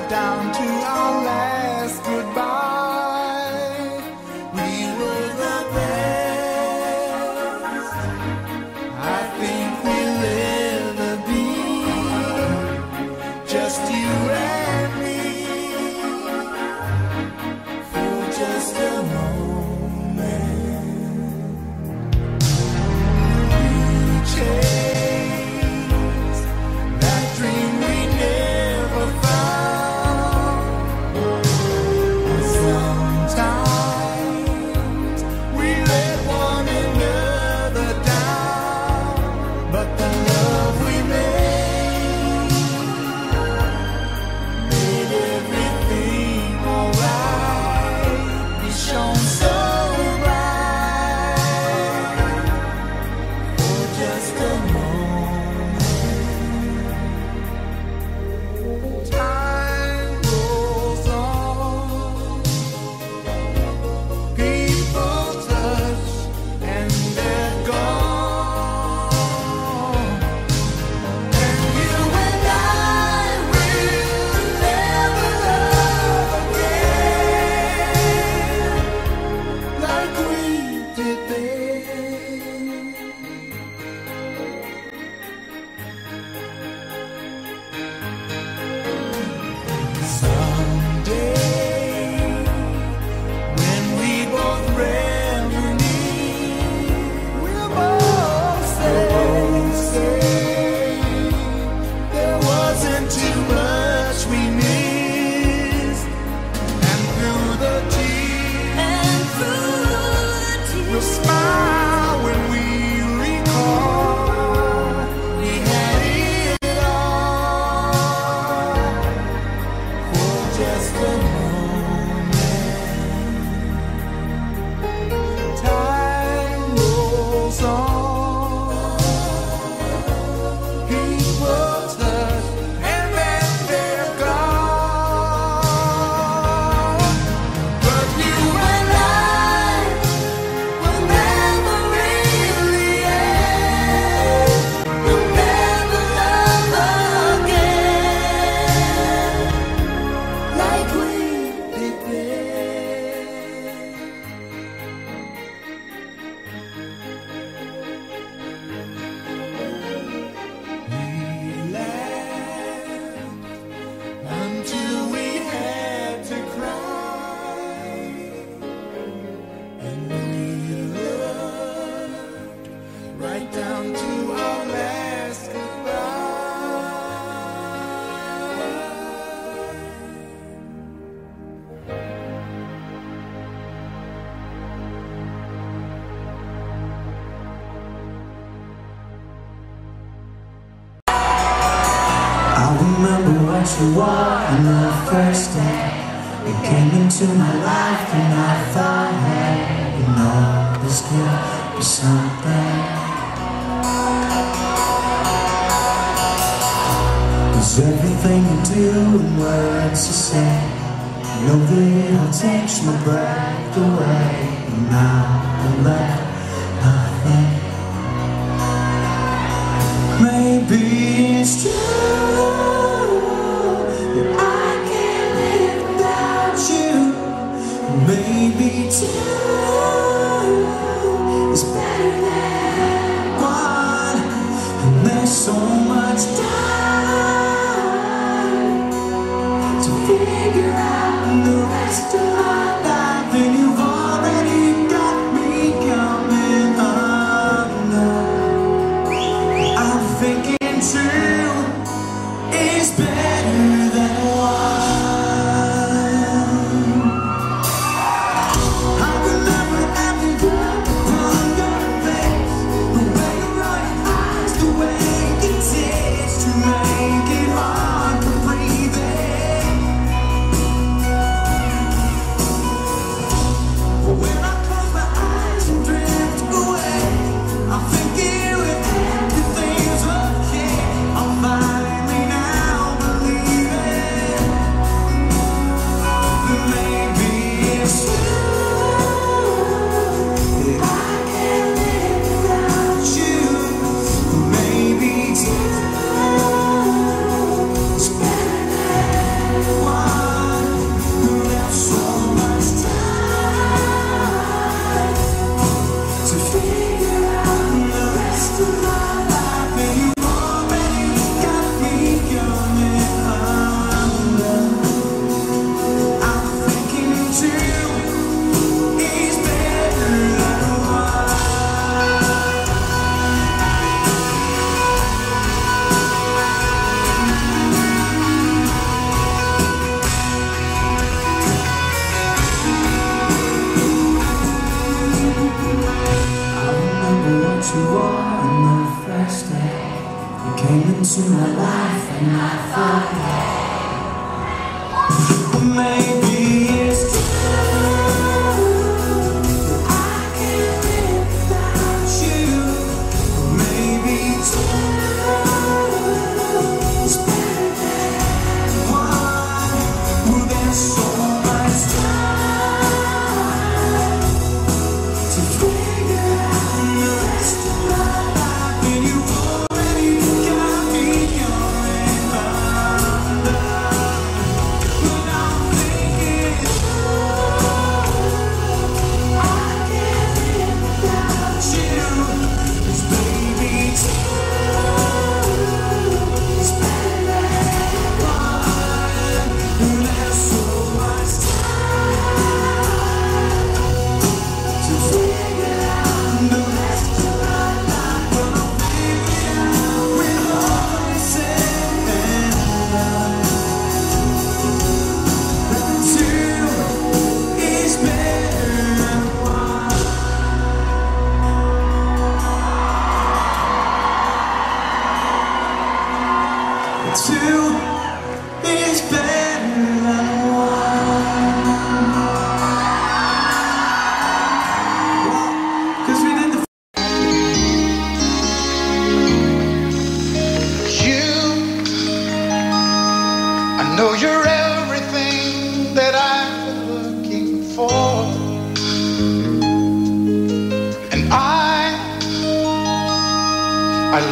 right down to our last goodbye. We were the best I think we'll ever be. Just you and me, for just a moment. We chase that dream we never. On the first day you came into my life, and I thought, hey, you know this could be something. Cause everything you do and words you say, you know that it all takes my breath away. And now I'm left nothing. Maybe it's true, maybe two is better than one, and there's so much time to figure out in the rest of my life, and you've already got me coming up. I'm thinking two is better than one. came into my life and I thought, maybe it's true, I can't live without you. Maybe two is better than one. Well, there's so much time to figure out the rest of my life, and you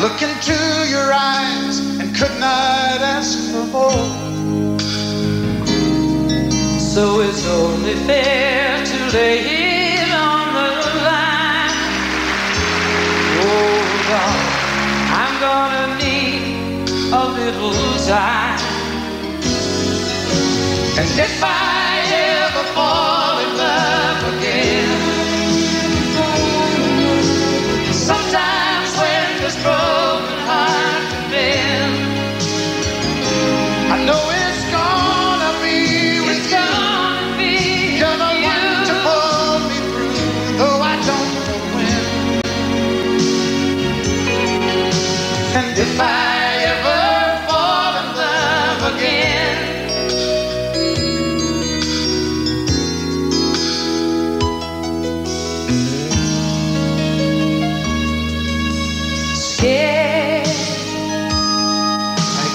look into your eyes and could not ask for more. So it's only fair to lay it on the line. Oh God, I'm gonna need a little time. And if I ever fall in love again, sometimes when this broken heart can mend, I know it's gonna be with you. You're the one to pull me through, though I don't know when. And if I ever fall in love again,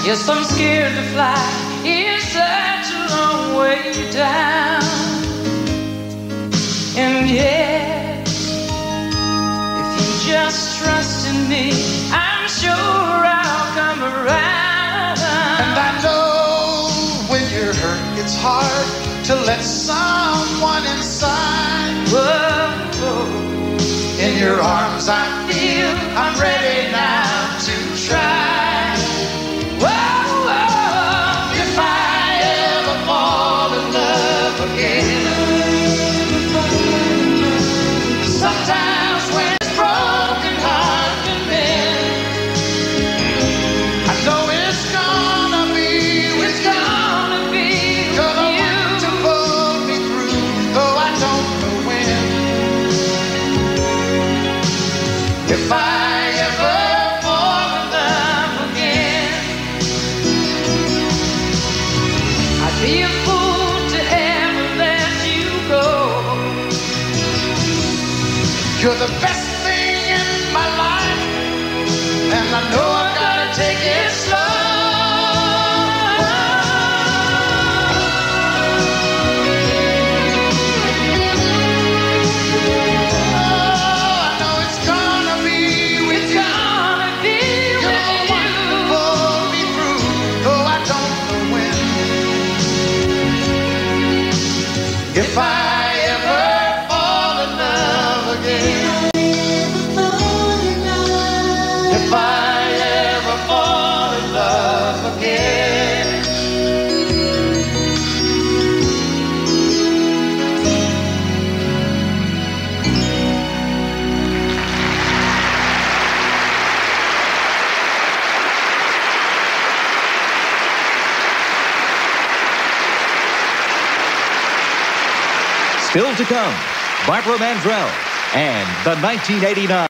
yes, I'm scared to fly, it's such a long way down. And yeah, if you just trust in me, I'm sure I'll come around. And I know when you're hurt, it's hard to let someone inside. Whoa, whoa. In your arms I feel I'm ready now to try. Sometimes when it's broken heart can mend, I know it's gonna be with you. You're the one to pull me through, though I don't know when. If I ever fall in love again, I'd be a fool. You're the best thing in my life, and I know I gotta take it slow. Still to come, Barbara Mandrell and the 1989.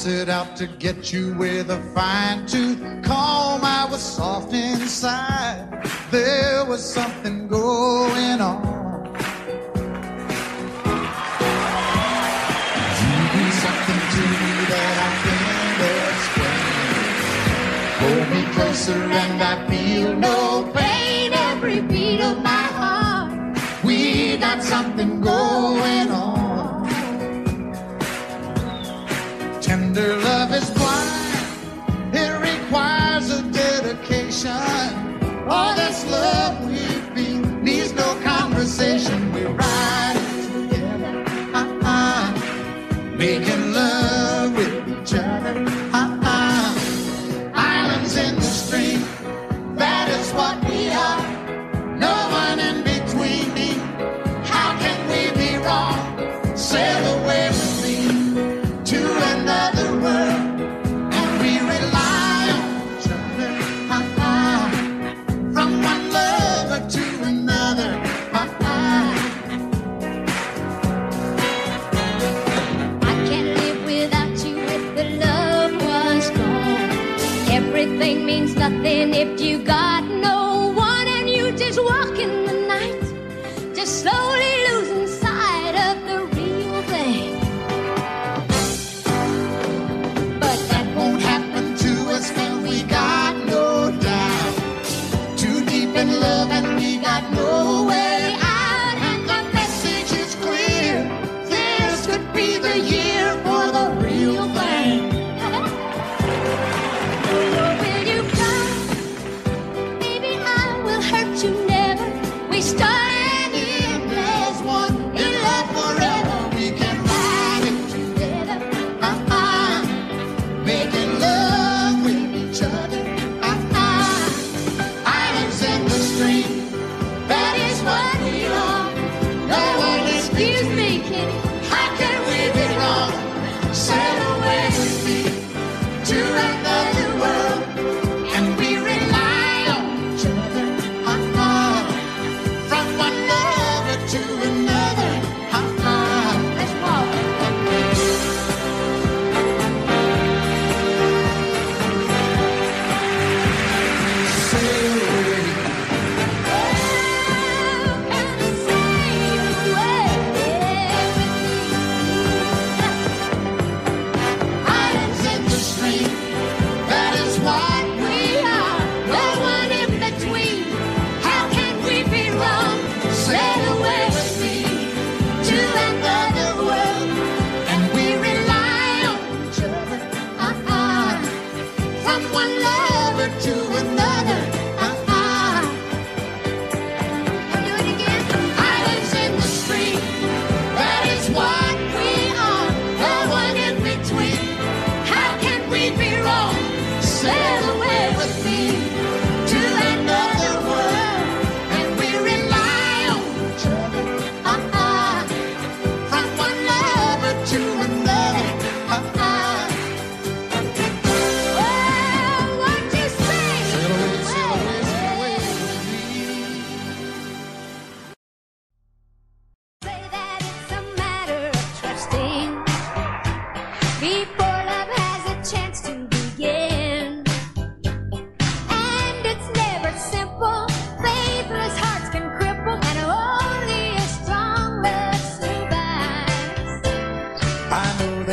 Set out to get you with a fine-tooth comb. I was soft inside. There was something going on. You do something to me that I can't explain. Hold me closer and I feel no pain. Every beat of my heart, we got something going on. Tender love is blind, it requires a dedication. All this love we feel needs no conversation. We're riding together, making love with each other, islands in the stream, that is what we are. No one in between me, how can we be wrong? Sail away with me to another world, and we rely on each other, from one lover to another, I can't live without you if the love was gone. Everything means nothing if you got no one, and you just walk in the night, just slowly losing sight of the real thing. And we got no doubt, too deep in love and we got no way out. And the message is clear, this could be the year for the real thing. Will you come?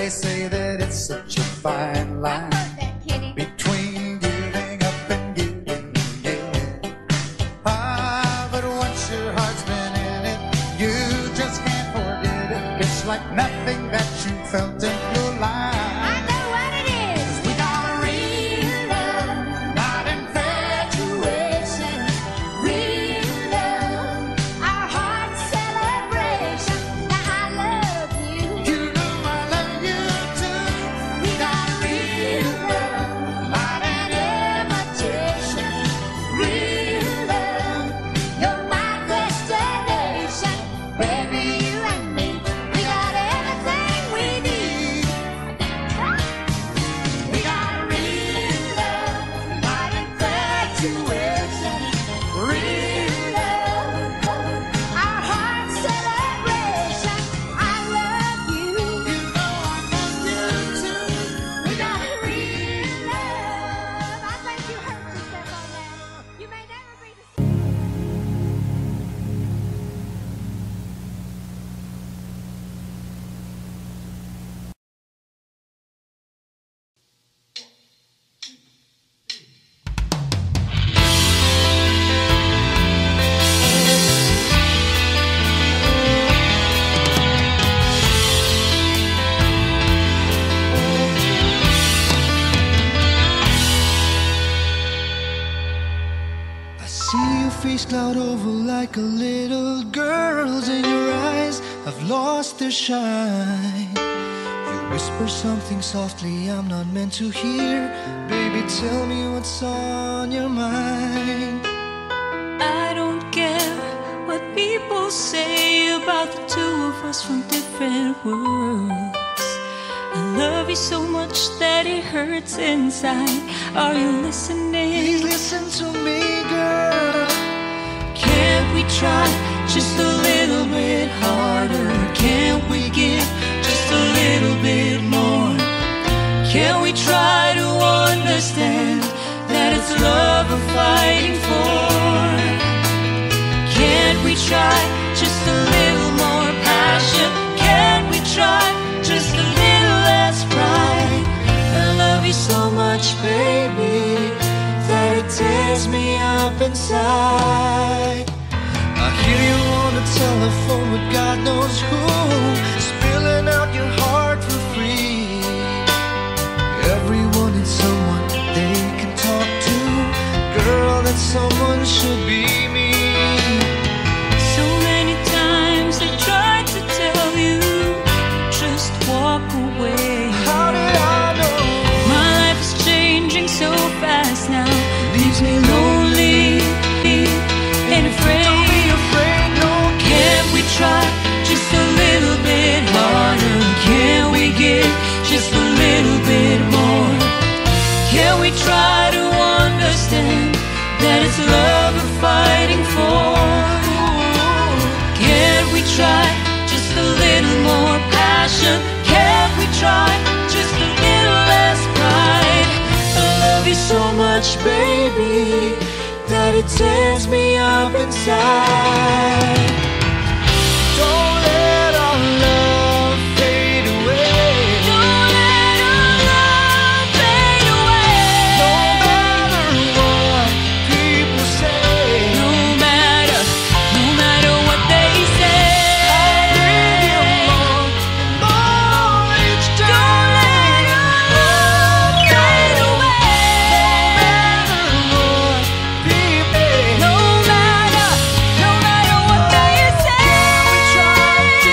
they say that it's such a fine line between giving up and giving in. Ah, but once your heart's been in it, you just can't forget it. It's like nothing that you felt in your life. Cloud over like a little girl's in your eyes. I've lost their shine. You whisper something softly I'm not meant to hear. Baby, tell me what's on your mind. I don't care what people say about the two of us from different worlds. I love you so much that it hurts inside. Are you listening? Please listen to me, girl. Can't we try just a little bit harder? Can't we give just a little bit more? Can we try to understand that it's love we're fighting for? Can't we try just a little more passion? Can't we try just a little less pride? I love you so much, baby, that it tears me up inside. I hear you on the telephone with God knows who, spilling out your heart for free. Everyone needs someone they can talk to. Girl, that someone should be me. So many times I tried to tell you, just walk away. How did I know? My life is changing so fast now. Leaves me lonely and afraid. Don't be afraid, no. Can we try just a little bit harder? Can we give just a little bit more? Can we try to understand that it's love we're fighting for? Can we try just a little more passion? Can we try just a little less pride? I love you so much, baby, that it tears me up inside. Don't let our love fade away. Don't let our love fade away. No matter what people say. No matter what they say. I need you more and more each day. Don't let our love fade away. No matter what they say. Can we try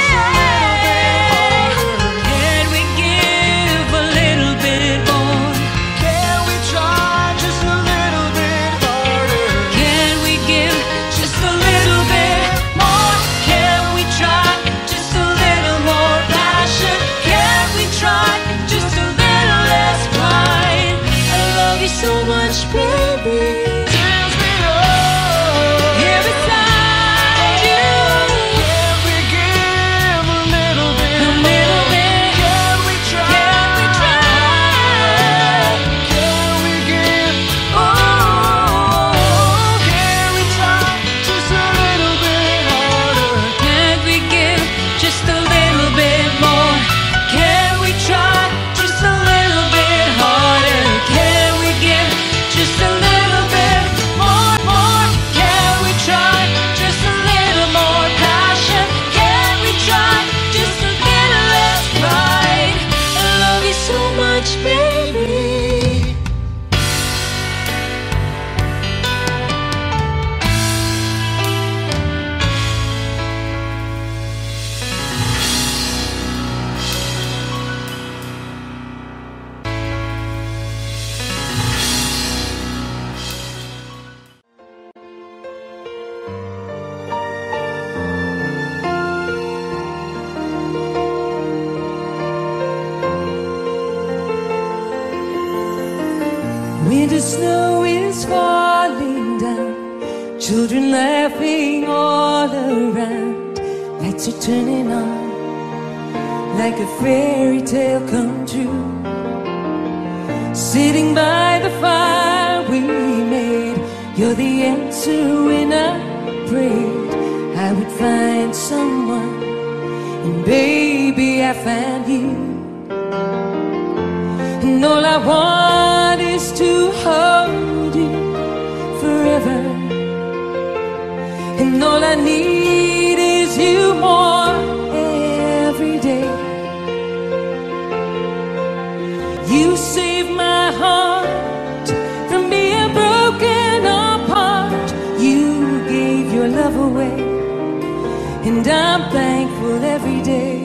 the snow is falling down, children laughing all around, lights are turning on like a fairy tale come true. Sitting by the fire we made, you're the answer when I prayed I would find someone, and baby I found you. And all I want is to hold you forever, and all I need is you more every day. You saved my heart from being broken apart, you gave your love away, and I'm thankful every day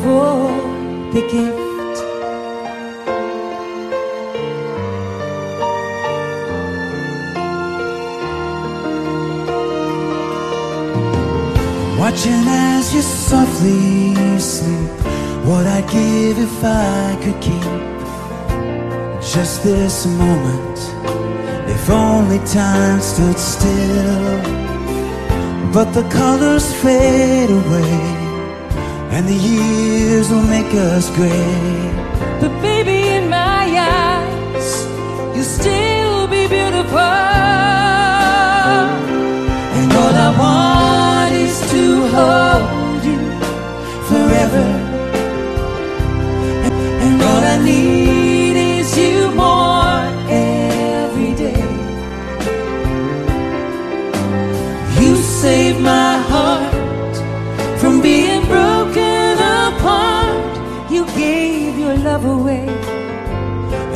for the gift. Watching as you softly sleep, what I'd give if I could keep just this moment, if only time stood still. But the colors fade away, and the years will make us gray. But baby, in my eyes, you'll still be beautiful. And all I want to hold you forever, and all I need is you more every day. You saved my heart from being broken apart, you gave your love away,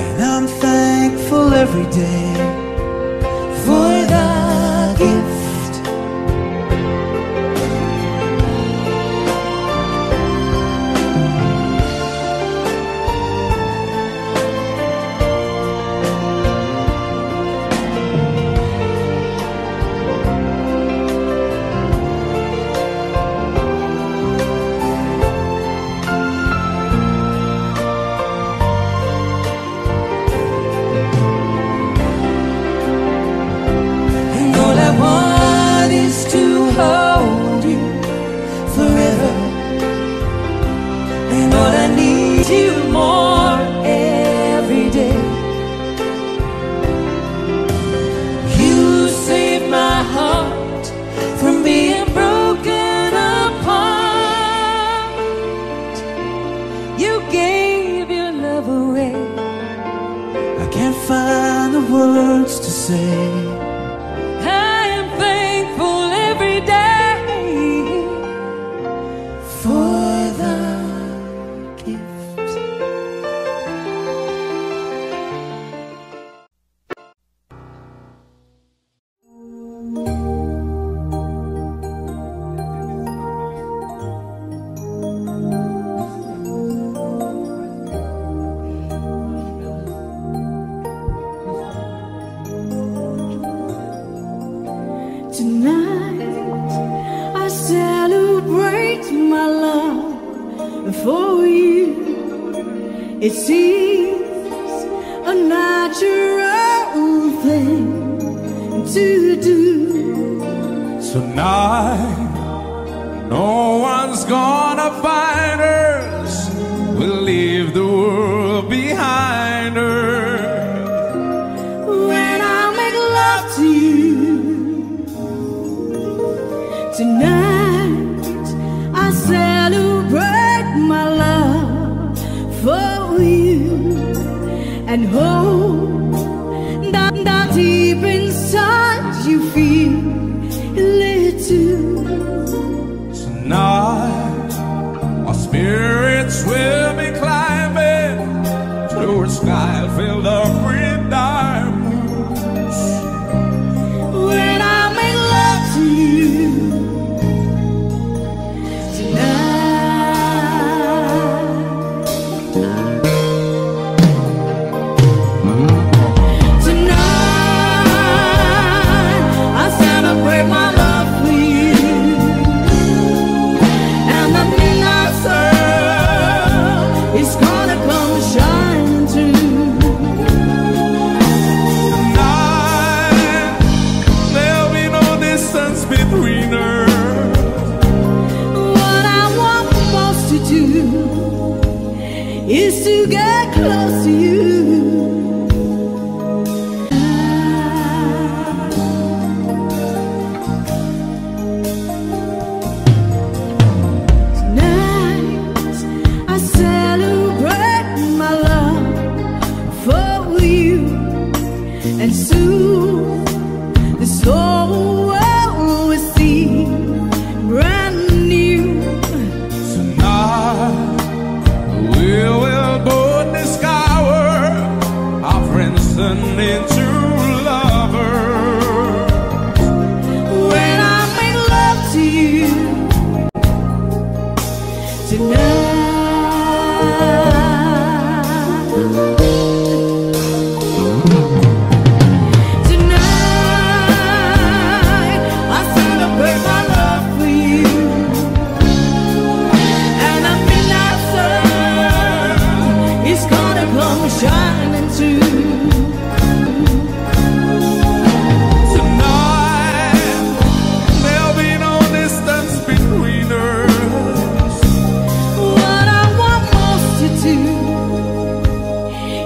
and I'm thankful every day for the gift. is to get close to you. Tonight I celebrate my love for you, and soon this whole world will see brand new. Tonight we will board the scour, our friends turn into lovers. When I make love to you tonight.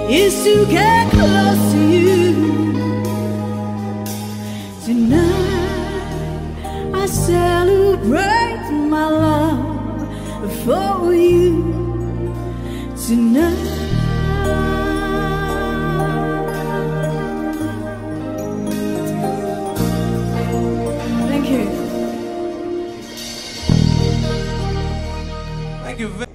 Is to get close to you. Tonight I celebrate my love for you. Tonight. Thank you. Thank you very much.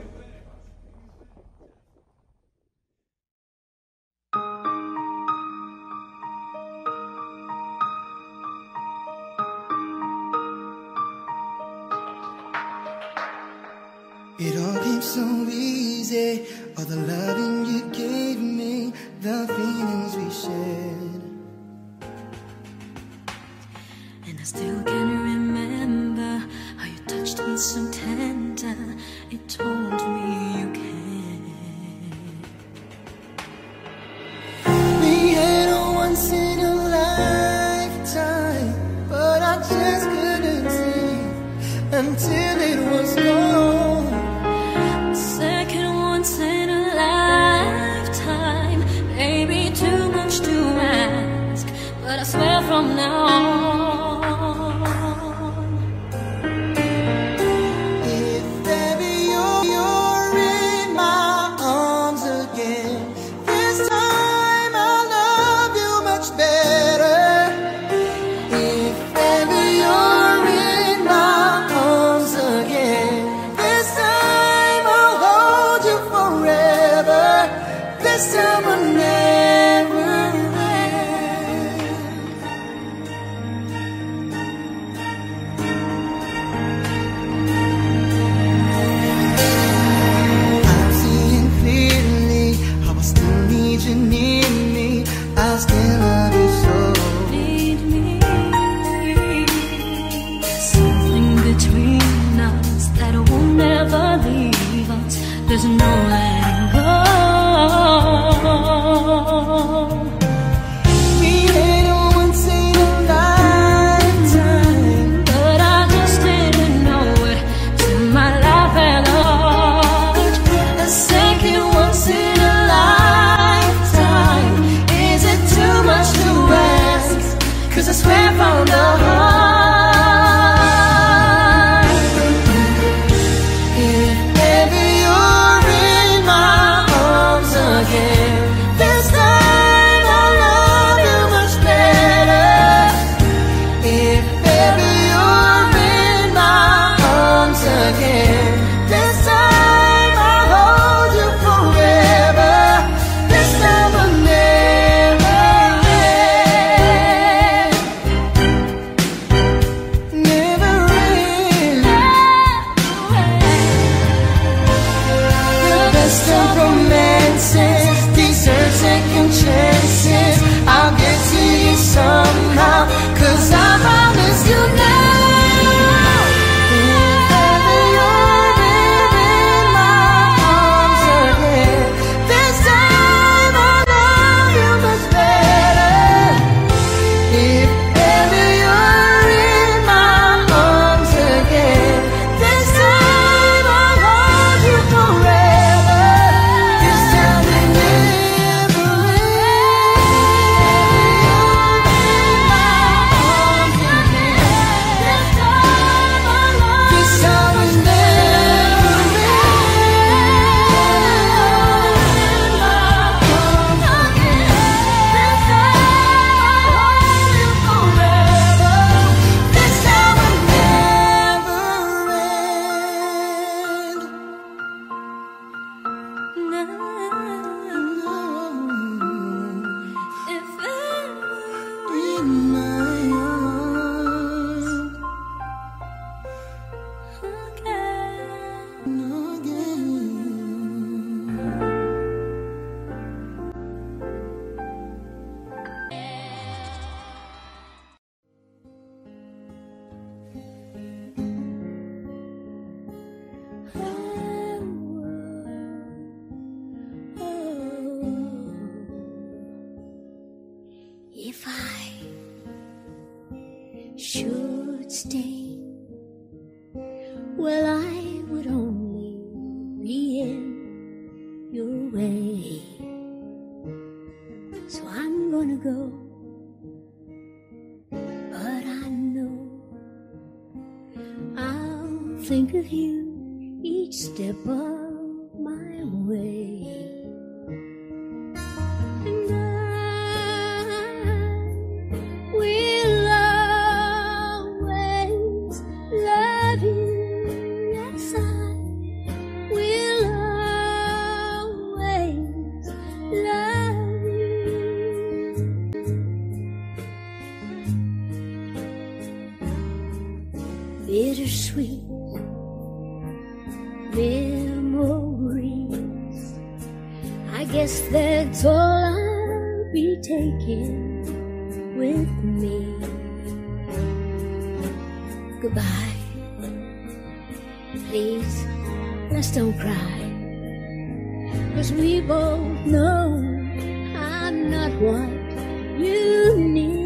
It all came so easy, all the loving you gave me, the feelings we shared. And I still can remember how you touched me so tender, it told me you cared. We had a once in a lifetime, but I just couldn't see until it was gone. From now on, if baby you're in my arms again, this time I'll love you much better. If baby you're in my arms again, this time I'll hold you forever. This time I'll never there's no letting go. We had a once in a lifetime, but I just didn't know it till my life had lost. A second once in a lifetime, is it too much to ask? 'Cause I swear from the heart. each step of my way. And I will always love you. Yes, I will always love you. Bittersweet memories, I guess that's all I'll be taking with me. Goodbye, please, let's don't cry, 'cause we both know I'm not what you need.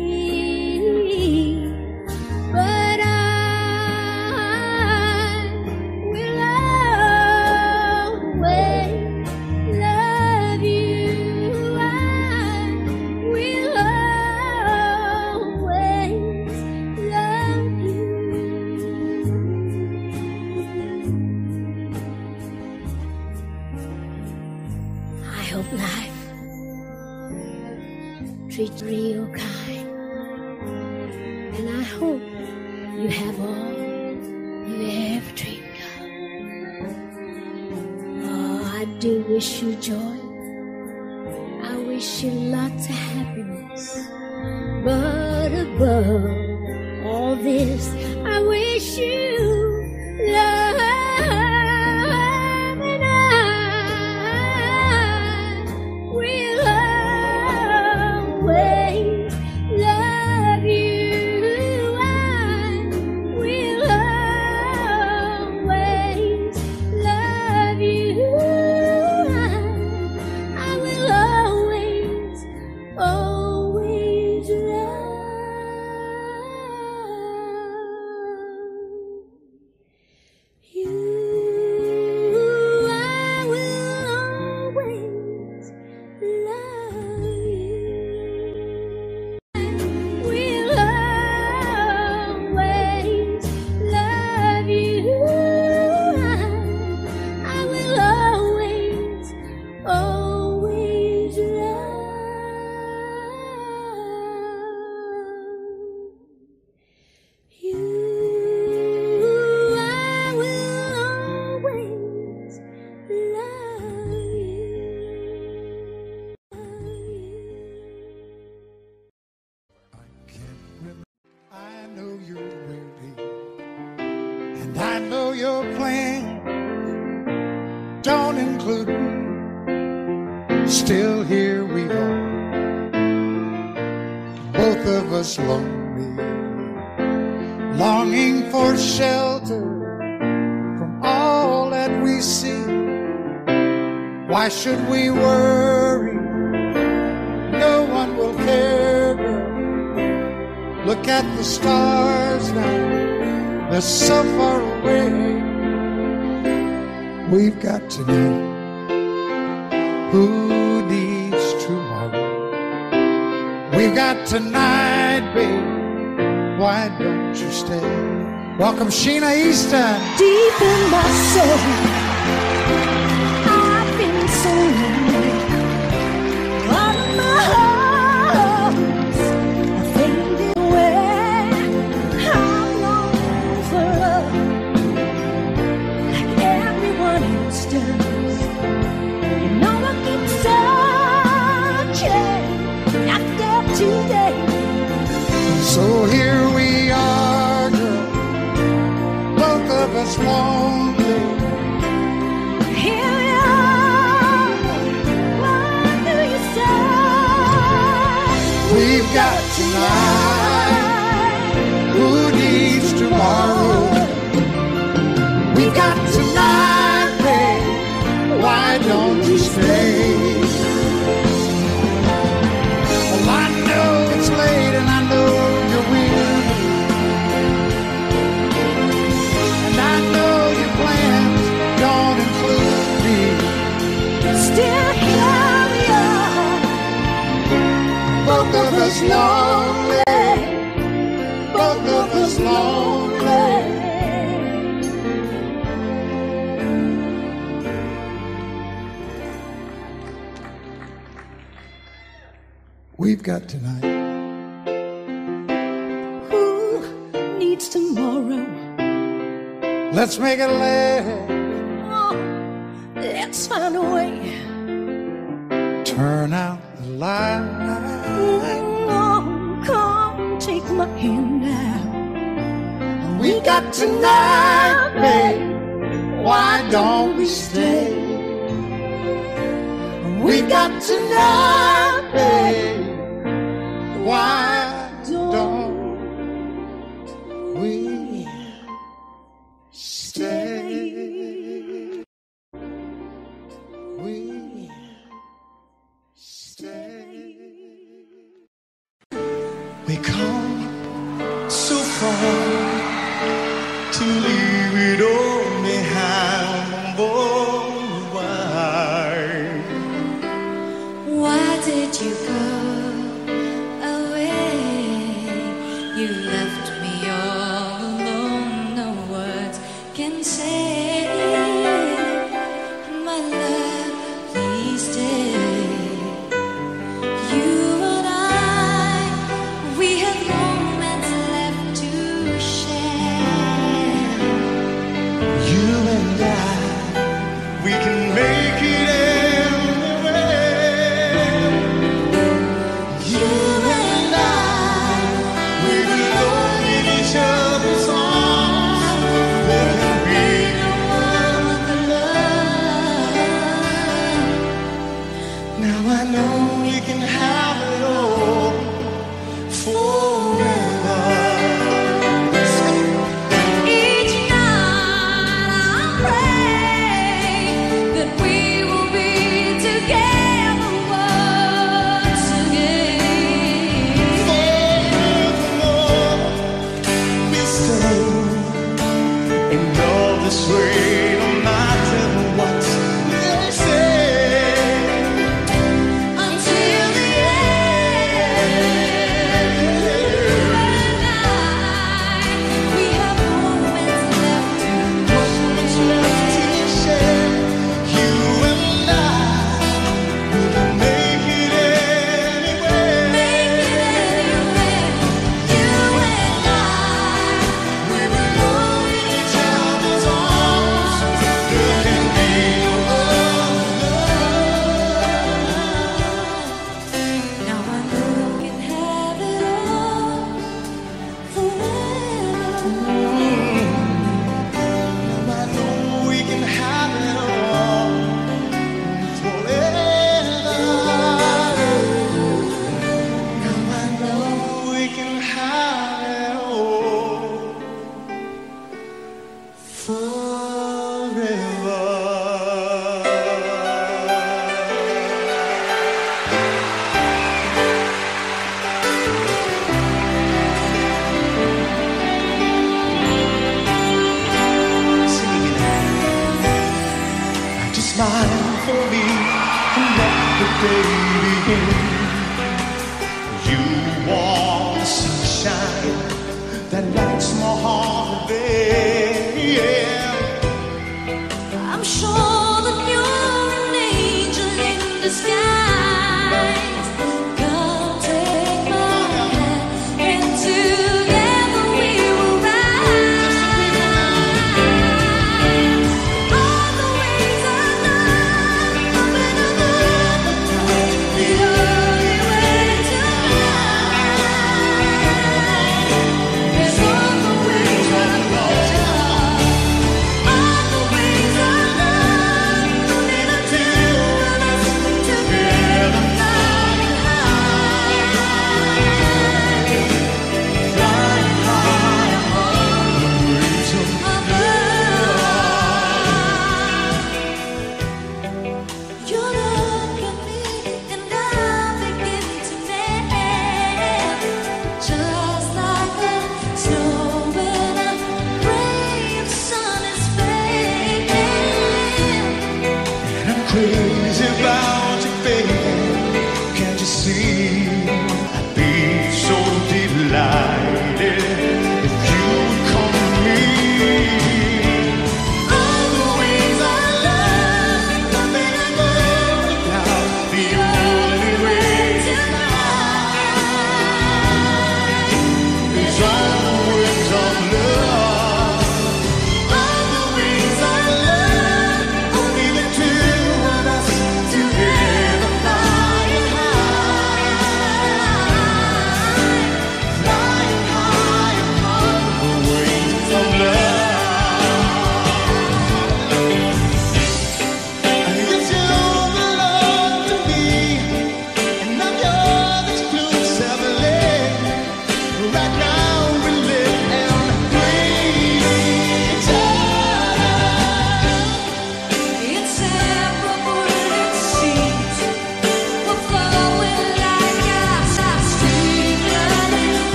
Life treats real kind, and I hope you have all you ever dreamed of. Oh, I do wish you joy, I wish you lots of happiness, but above all this, I wish you love. I know your plan don't include me. Still here we are, both of us lonely, longing for shelter from all that we see. Why should we worry? No one will care, girl. Look at the stars now, they're so far away. We've got tonight, who needs tomorrow? We've got tonight, babe, why don't you stay? Welcome Sheena Easton. Deep in my soul, I've been so lonely. On my heart, I think so here we are, girl, both of us lonely. Here we are, what do you say? We've got tonight, who needs tomorrow? We've got tonight, babe, why don't you stay? Well, I know it's late and I know both of us lonely, both of us lonely. we've got tonight. Who needs tomorrow? Let's make it last. Oh, let's find a way. Turn out the light. Oh, come take my hand now. We got tonight, babe. Why don't we stay? We got tonight, babe. Why don't we stay? We stay. We come so far to leave it all behind. Did you go away? You left me all alone. No words can say, my love, please stay. You and I, we had moments left to share. You and I, we can make it end. Smile for me and let the day begin. You are the sunshine that lights my heart today. Yeah. I'm sure that you're an angel in disguise. Come take my hand and together we will rise. All the ways I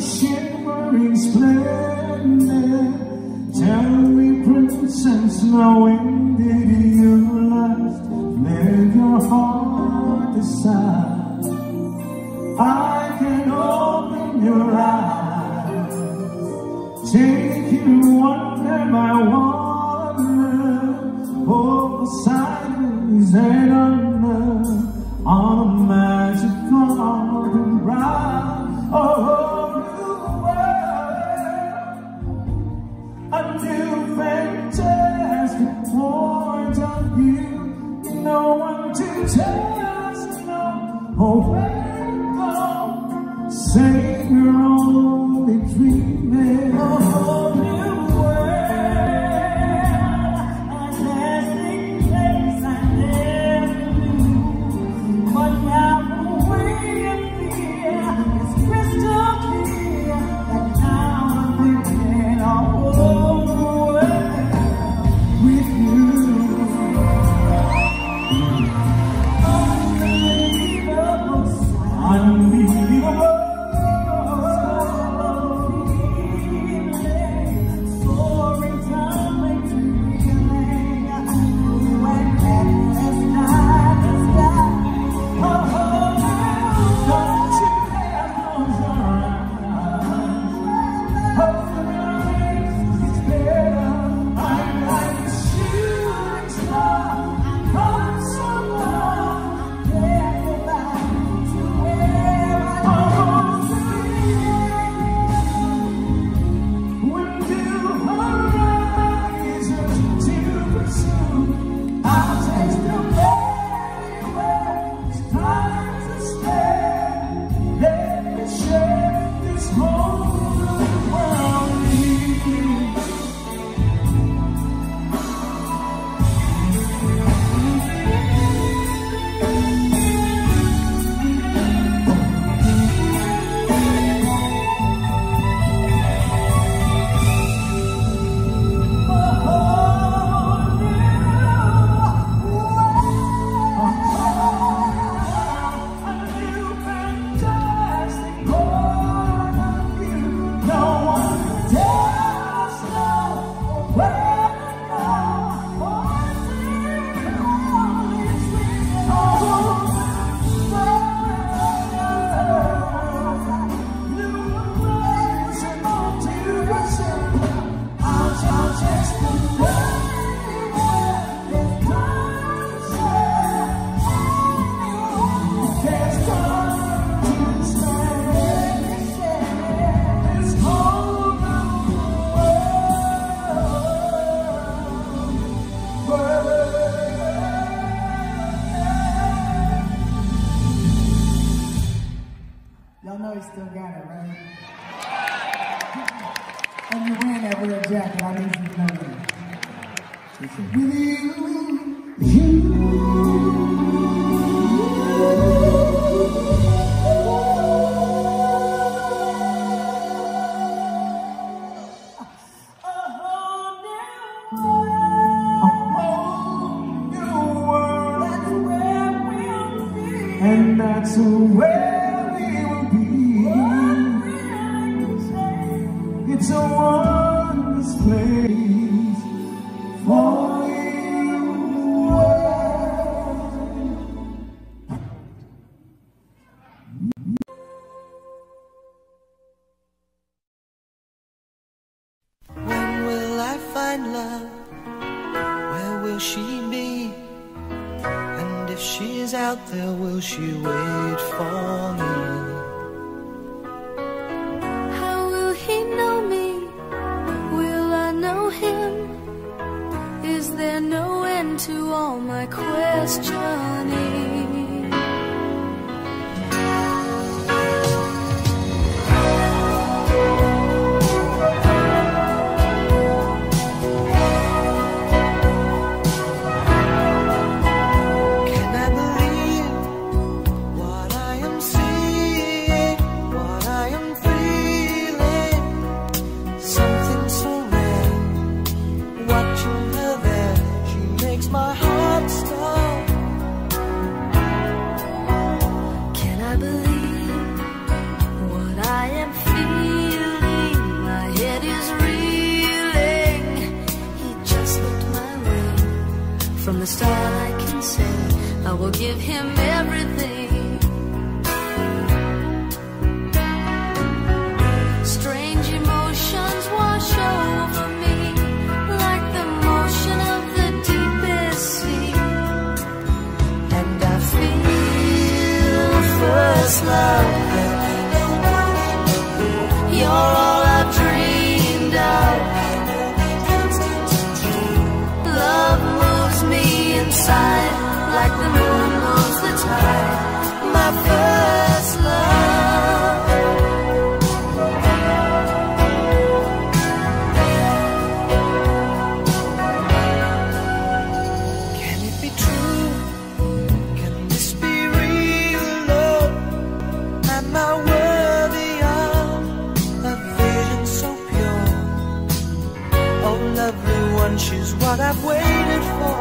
Shimmering splendor, tell me, princess, now when did you last make your heart decide? I can open your eyes, take you wonder by wonder, over silence and honor on a magic garden ride. Oh, no one to tell us no, oh, where to go, say you're only dreaming of a whole new world, a classic place I never knew, but now the way it feels is crystal clear, and now I'm thinking of a whole world with you. Unbelievable. Mario Jack, and I need you to know that. With and that's where we will be. It's a wondrous place for you in the world. When will I find love? Where will she be? And if she's out there, will she wait for me? How will he know me? Will I know him? Is there no end to all my questioning? From the start I can say I will give him everything. Strange emotions wash over me like the motion of the deepest sea, and I feel first love. You're all I've dreamed of. Like the moon moves the tide, my first love. Can it be true? Can this be real love? Am I worthy of a vision so pure? Oh, lovely one, she's what I've waited for.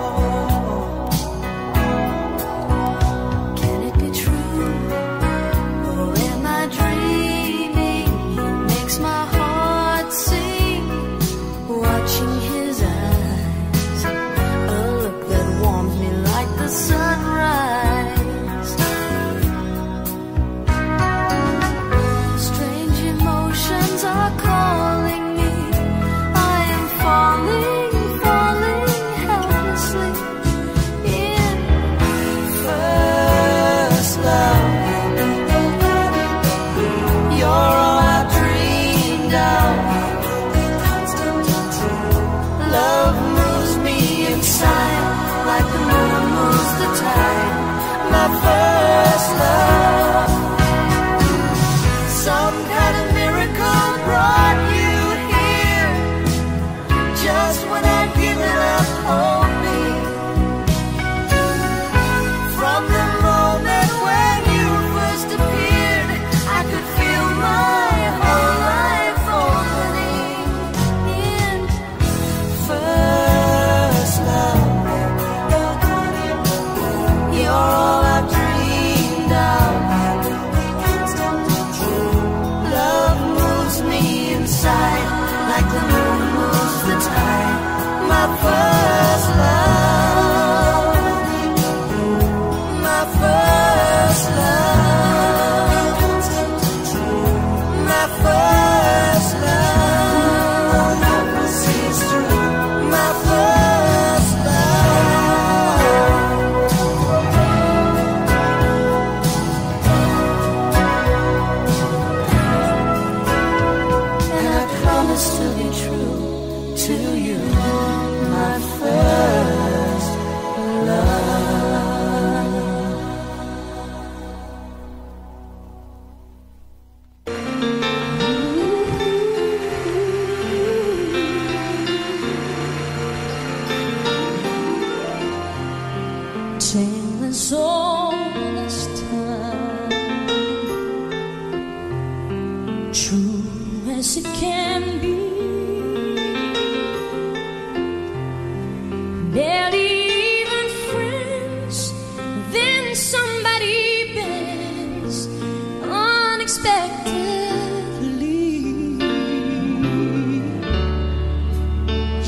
Calling me, I am falling, falling.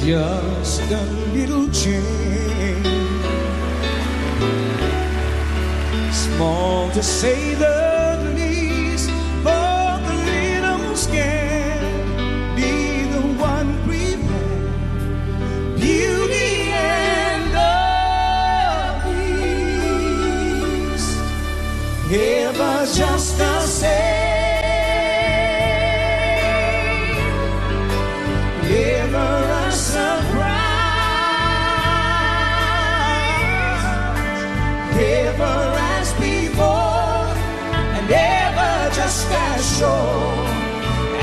just a little change, small to say the least, but the little can be the one prevent beauty and the peace. Give us just a say.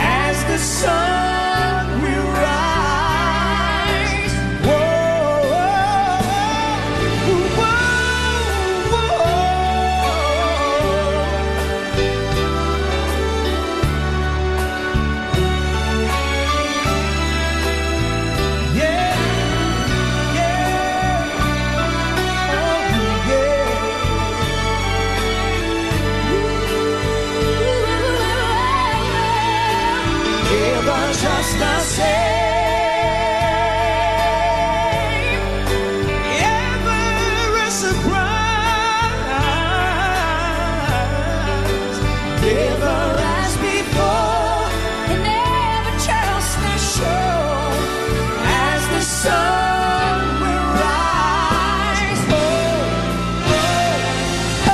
As the sun will rise, whoa, whoa, whoa. Yeah, yeah, oh yeah. Just the same, ever a surprise, ever as before, and ever just the show as the sun will rise. Oh, oh, oh.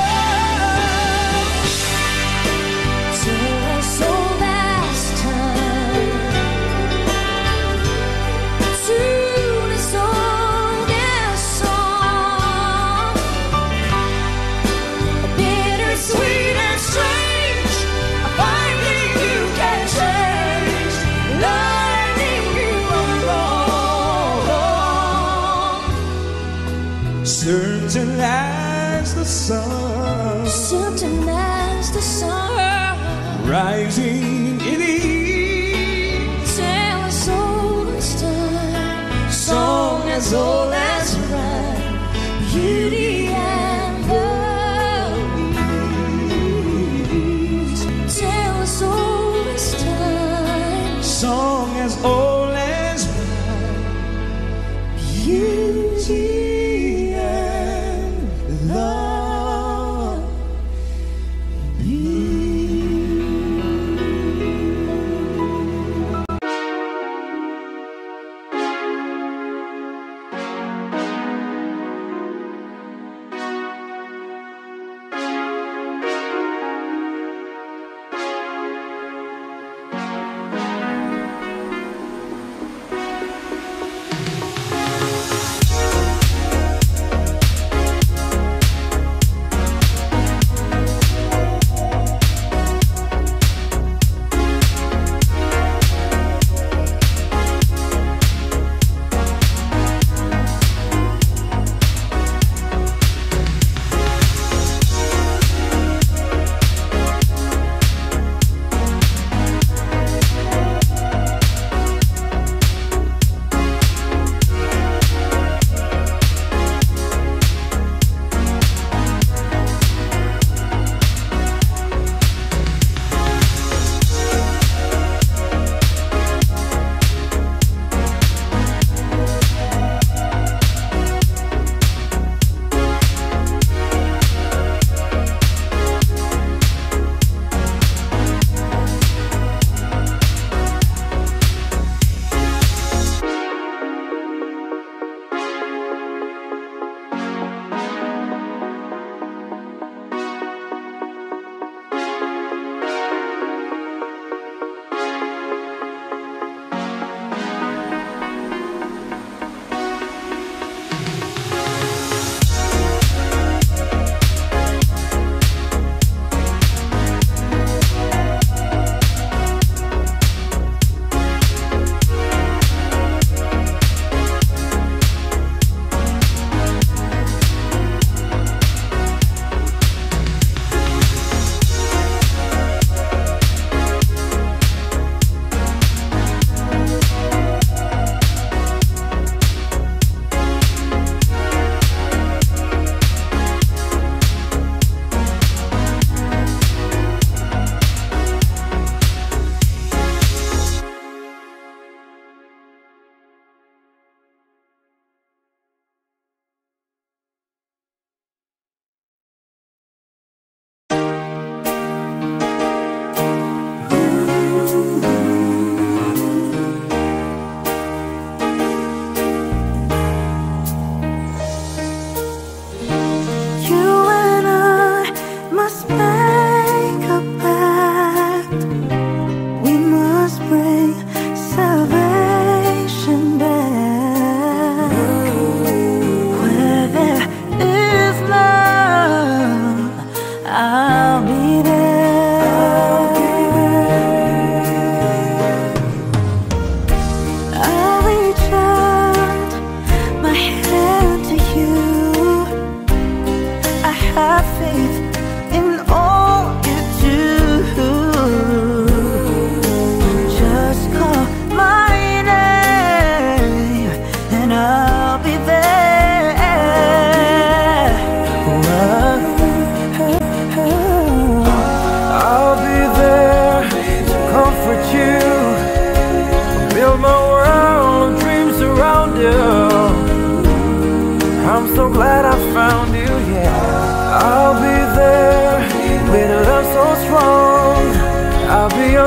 To our soul. Certain as the sun, certain as the sun, rising in the east, tell us all this time, song as old as rhyme, beauty and the peace, tell us all this time, song as old as rhyme, beauty. Love you.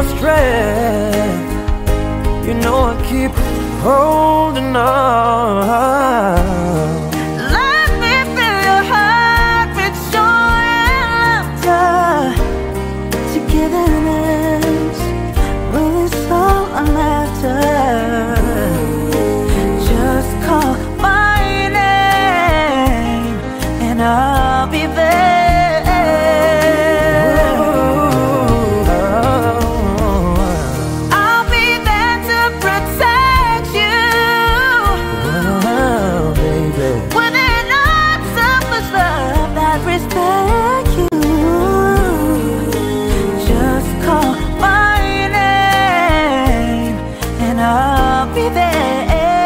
of strength. You know I keep holding on. Let me fill your heart with joy and laughter. Togetherness, well, it's all I'm after. Just call my name and I'll be there. I'll be there.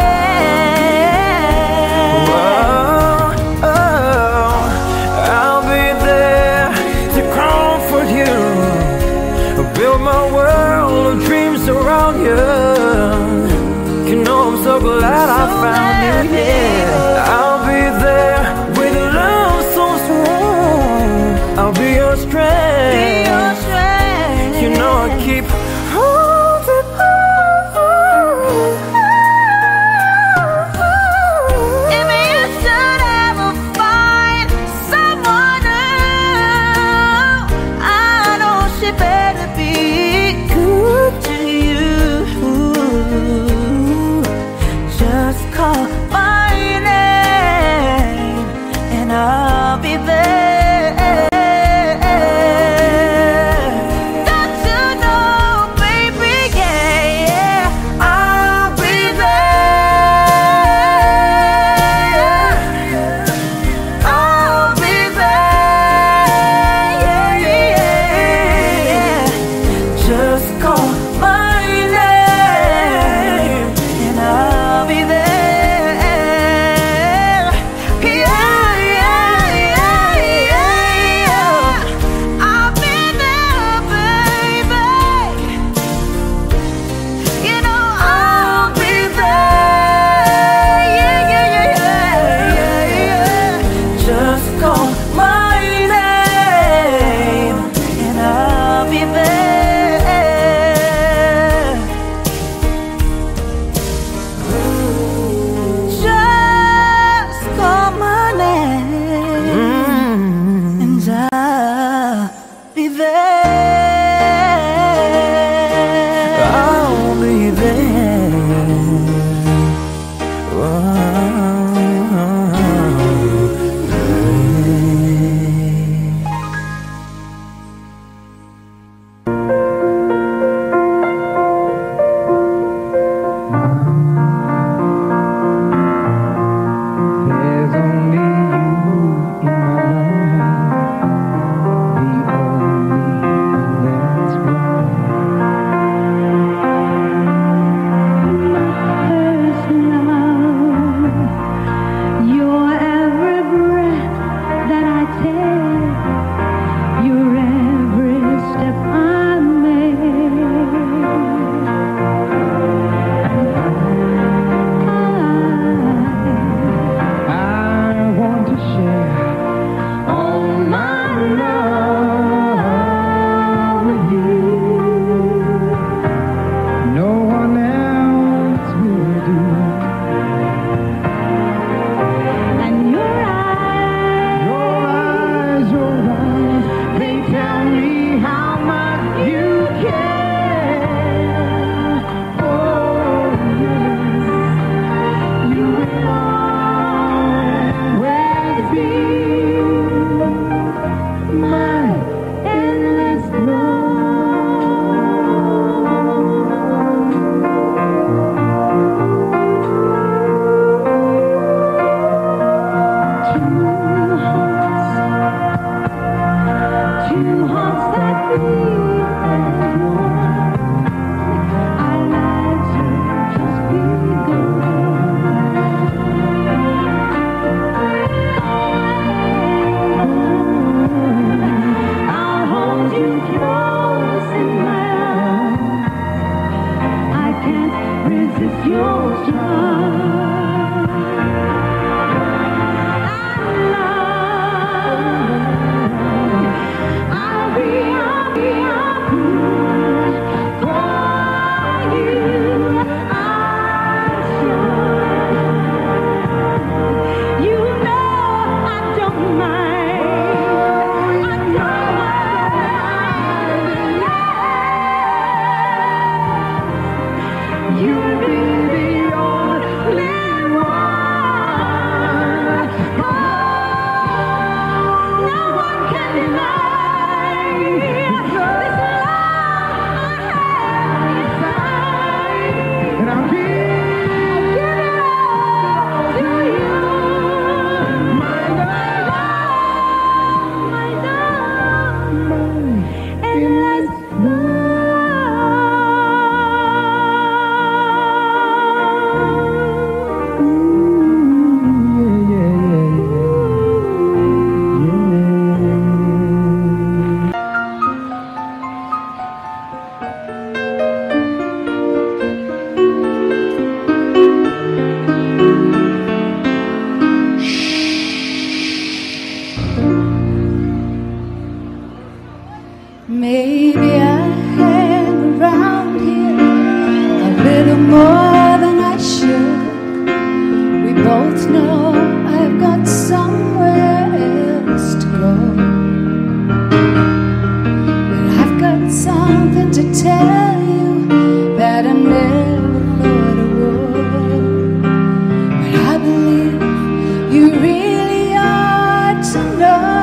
you really ought to know.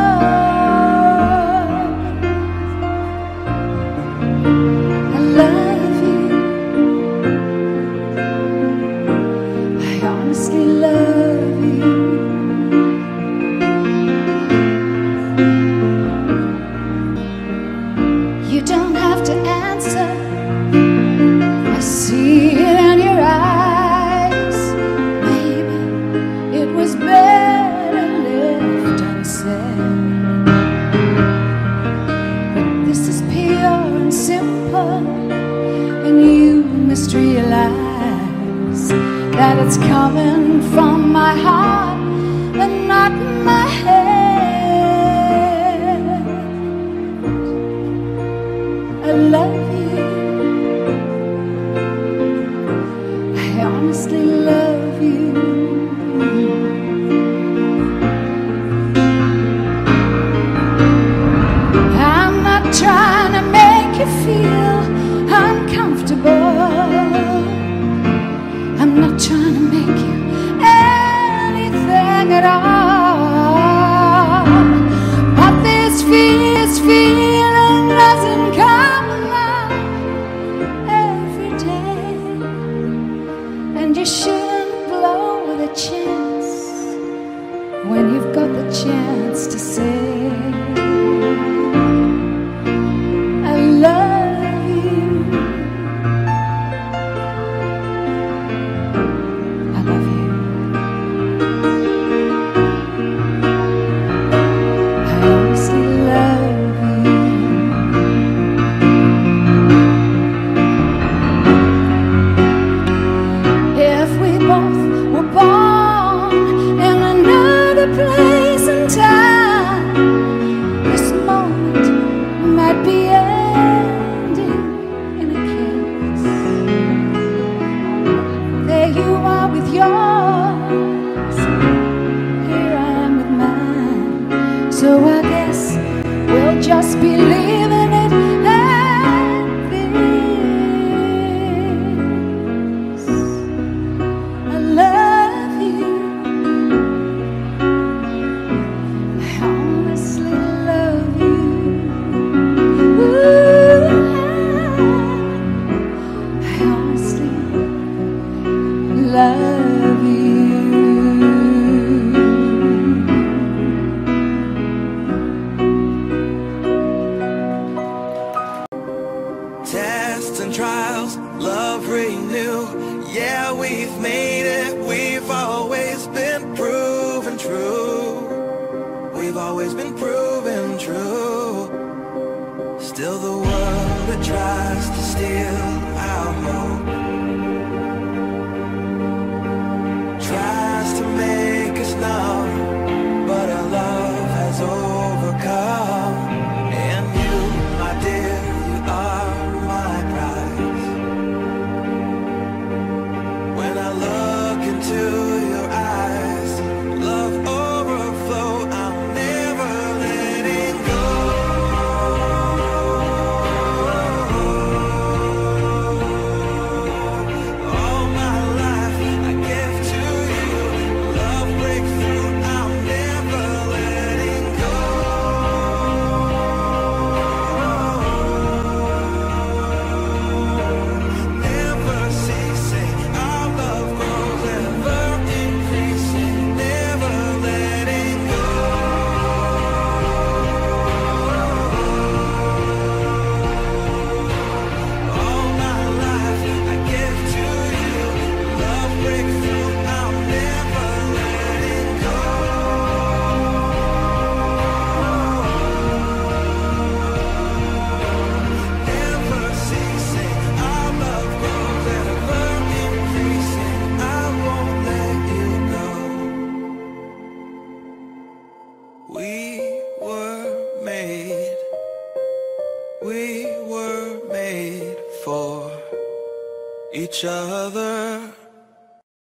I love you, I honestly love you. You don't have to answer, I see it in your eyes. Just realize that it's coming from my heart and not my head. I love you, I honestly love you. I'm not trying to make you feel uncomfortable, I'm not trying to make you anything at all. But this feeling doesn't come along every day, and you shouldn't blow the chance when you've got the chance to say I love you. So I guess we'll just be leaving it at this. I love you, I honestly love you. Ooh, I honestly love you. And trials, love renew. Yeah, we've made it, we've always been proven true. We've always been proven true. Still the world that tries to steal our hope tries to make us numb, but our love has overcome. And you, my dear, you are we were made for each other.